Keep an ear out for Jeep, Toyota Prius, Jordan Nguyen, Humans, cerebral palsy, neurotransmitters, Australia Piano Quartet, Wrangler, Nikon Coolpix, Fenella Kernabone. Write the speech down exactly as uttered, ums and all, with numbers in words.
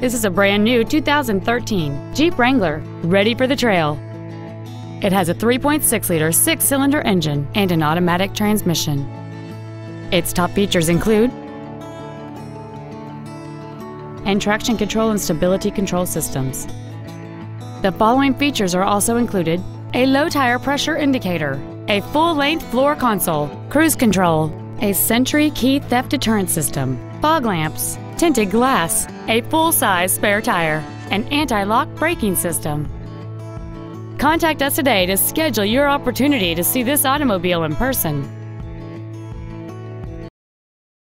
This is a brand new two thousand thirteen Jeep Wrangler, ready for the trail. It has a three point six liter six-cylinder engine and an automatic transmission. Its top features include and traction control and stability control systems. The following features are also included: a low tire pressure indicator, a full-length floor console, cruise control, a Sentry key theft deterrent system, fog lamps, tinted glass, a full-size spare tire, an anti-lock braking system. Contact us today to schedule your opportunity to see this automobile in person.